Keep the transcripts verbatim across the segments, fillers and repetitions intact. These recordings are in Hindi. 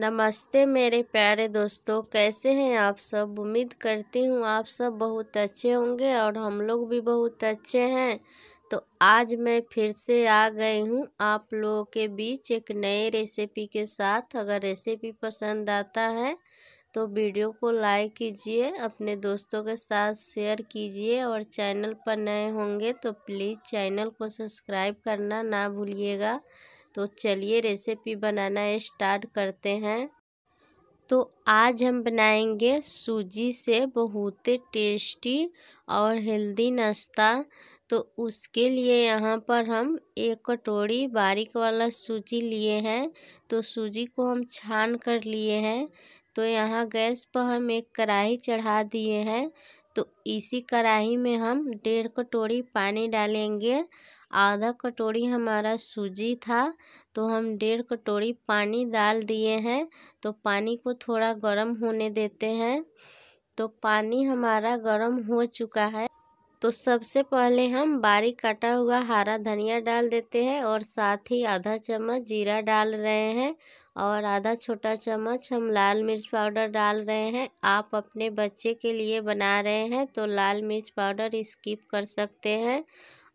नमस्ते मेरे प्यारे दोस्तों, कैसे हैं आप सब। उम्मीद करती हूँ आप सब बहुत अच्छे होंगे और हम लोग भी बहुत अच्छे हैं। तो आज मैं फिर से आ गई हूँ आप लोगों के बीच एक नए रेसिपी के साथ। अगर रेसिपी पसंद आता है तो वीडियो को लाइक कीजिए, अपने दोस्तों के साथ शेयर कीजिए और चैनल पर नए होंगे तो प्लीज़ चैनल को सब्सक्राइब करना ना भूलिएगा। तो चलिए रेसिपी बनाना स्टार्ट करते हैं। तो आज हम बनाएंगे सूजी से बहुत टेस्टी और हेल्दी नाश्ता। तो उसके लिए यहाँ पर हम एक कटोरी बारीक वाला सूजी लिए हैं। तो सूजी को हम छान कर लिए हैं। तो यहाँ गैस पर हम एक कढ़ाई चढ़ा दिए हैं। तो इसी कढ़ाई में हम डेढ़ कटोरी पानी डालेंगे। आधा कटोरी हमारा सूजी था तो हम डेढ़ कटोरी पानी डाल दिए हैं। तो पानी को थोड़ा गर्म होने देते हैं। तो पानी हमारा गर्म हो चुका है। तो सबसे पहले हम बारीक काटा हुआ हरा धनिया डाल देते हैं और साथ ही आधा चम्मच जीरा डाल रहे हैं और आधा छोटा चम्मच हम लाल मिर्च पाउडर डाल रहे हैं। आप अपने बच्चे के लिए बना रहे हैं तो लाल मिर्च पाउडर स्किप कर सकते हैं।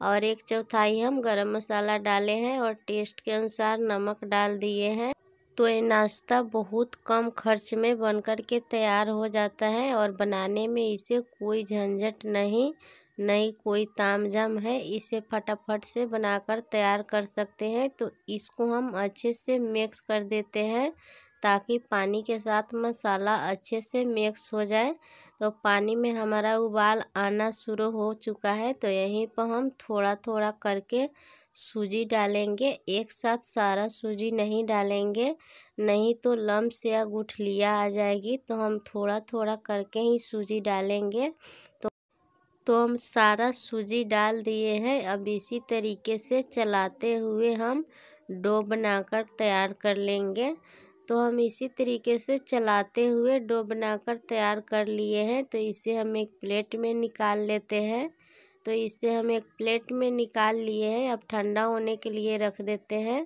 और एक चौथाई हम गरम मसाला डाले हैं और टेस्ट के अनुसार नमक डाल दिए हैं। तो ये नाश्ता बहुत कम खर्च में बनकर के तैयार हो जाता है और बनाने में इसे कोई झंझट नहीं, नहीं कोई तामझाम है। इसे फटाफट से बनाकर तैयार कर सकते हैं। तो इसको हम अच्छे से मिक्स कर देते हैं ताकि पानी के साथ मसाला अच्छे से मिक्स हो जाए। तो पानी में हमारा उबाल आना शुरू हो चुका है। तो यहीं पर हम थोड़ा थोड़ा करके सूजी डालेंगे, एक साथ सारा सूजी नहीं डालेंगे, नहीं तो लम्स या गुठलियाँ आ जाएगी। तो हम थोड़ा थोड़ा करके ही सूजी डालेंगे। तो तो हम सारा सूजी डाल दिए हैं। अब इसी तरीके से चलाते हुए हम डो बनाकर तैयार कर लेंगे। तो हम इसी तरीके से चलाते हुए डो बनाकर तैयार कर लिए हैं। तो इसे हम एक प्लेट में निकाल लेते हैं। तो इसे हम एक प्लेट में निकाल लिए हैं। अब ठंडा होने के लिए रख देते हैं।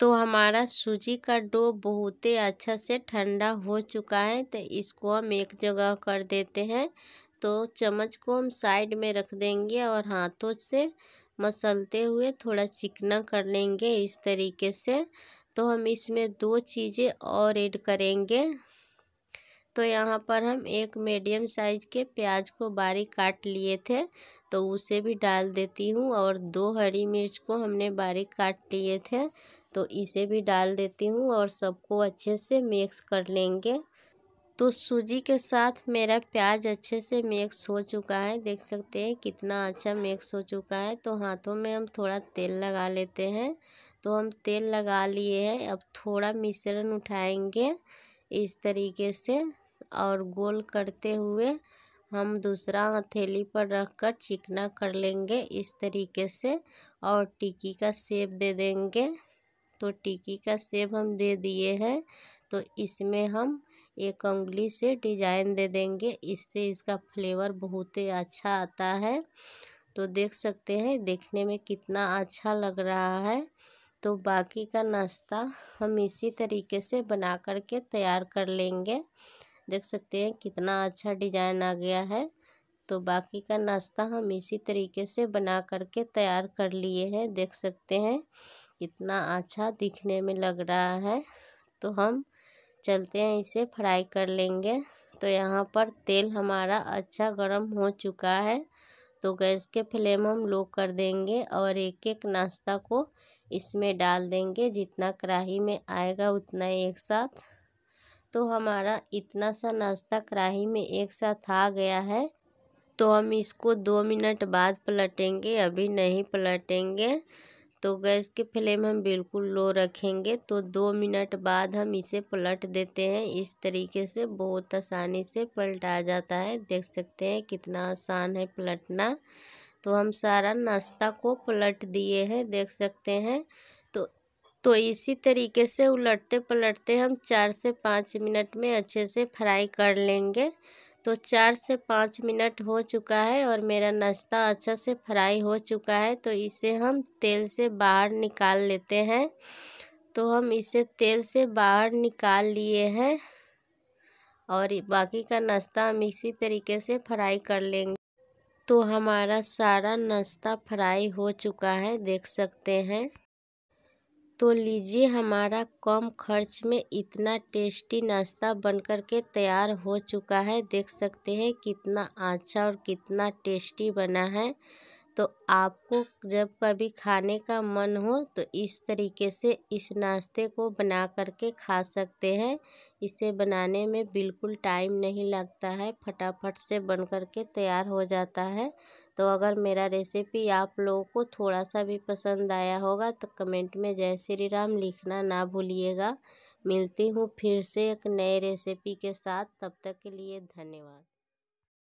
तो हमारा सूजी का डो बहुत ही अच्छा से ठंडा हो चुका है। तो इसको हम एक जगह कर देते हैं। तो चम्मच को हम साइड में रख देंगे और हाथों से मसलते हुए थोड़ा चिकना कर लेंगे इस तरीके से। तो हम इसमें दो चीज़ें और ऐड करेंगे। तो यहाँ पर हम एक मीडियम साइज के प्याज को बारीक काट लिए थे तो उसे भी डाल देती हूँ और दो हरी मिर्च को हमने बारीक काट लिए थे तो इसे भी डाल देती हूँ और सबको अच्छे से मिक्स कर लेंगे। तो सूजी के साथ मेरा प्याज अच्छे से मिक्स हो चुका है, देख सकते हैं कितना अच्छा मिक्स हो चुका है। तो हाथों में हम थोड़ा तेल लगा लेते हैं। तो हम तेल लगा लिए हैं। अब थोड़ा मिश्रण उठाएंगे इस तरीके से और गोल करते हुए हम दूसरा हथेली पर रखकर चिकना कर लेंगे इस तरीके से और टिक्की का शेप दे देंगे। तो टिक्की का शेप हम दे दिए हैं। तो इसमें हम एक उंगली से डिजाइन दे देंगे, इससे इसका फ्लेवर बहुत ही अच्छा आता है। तो देख सकते हैं देखने में कितना अच्छा लग रहा है। तो बाकी का नाश्ता हम इसी तरीके से बना कर के तैयार कर लेंगे। देख सकते हैं कितना अच्छा डिज़ाइन आ गया है। तो बाकी का नाश्ता हम इसी तरीके से बना कर के तैयार कर लिए हैं। देख सकते हैं कितना अच्छा दिखने में लग रहा है। तो हम चलते हैं इसे फ्राई कर लेंगे। तो यहाँ पर तेल हमारा अच्छा गर्म हो चुका है। तो गैस के फ्लेम हम लो कर देंगे और एक एक नाश्ता को इसमें डाल देंगे, जितना कढ़ाई में आएगा उतना एक साथ। तो हमारा इतना सा नाश्ता कढ़ाई में एक साथ आ गया है। तो हम इसको दो मिनट बाद पलटेंगे, अभी नहीं पलटेंगे। तो गैस के फ्लेम हम बिल्कुल लो रखेंगे। तो दो मिनट बाद हम इसे पलट देते हैं इस तरीके से। बहुत आसानी से पलटा जाता है, देख सकते हैं कितना आसान है पलटना। तो हम सारा नाश्ता को पलट दिए हैं, देख सकते हैं। तो तो इसी तरीके से उलटते पलटते हम चार से पाँच मिनट में अच्छे से फ्राई कर लेंगे। तो चार से पाँच मिनट हो चुका है और मेरा नाश्ता अच्छा से फ्राई हो चुका है। तो इसे हम तेल से बाहर निकाल लेते हैं। तो हम इसे तेल से बाहर निकाल लिए हैं और बाकी का नाश्ता हम इसी तरीके से फ्राई कर लेंगे। तो हमारा सारा नाश्ता फ्राई हो चुका है, देख सकते हैं। तो लीजिए, हमारा कम खर्च में इतना टेस्टी नाश्ता बनकर के तैयार हो चुका है। देख सकते हैं कितना अच्छा और कितना टेस्टी बना है। तो आपको जब कभी खाने का मन हो तो इस तरीके से इस नाश्ते को बना करके खा सकते हैं। इसे बनाने में बिल्कुल टाइम नहीं लगता है, फटाफट से बन करके तैयार हो जाता है। तो अगर मेरा रेसिपी आप लोगों को थोड़ा सा भी पसंद आया होगा तो कमेंट में जय श्री राम लिखना ना भूलिएगा। मिलती हूँ फिर से एक नए रेसिपी के साथ, तब तक के लिए धन्यवाद।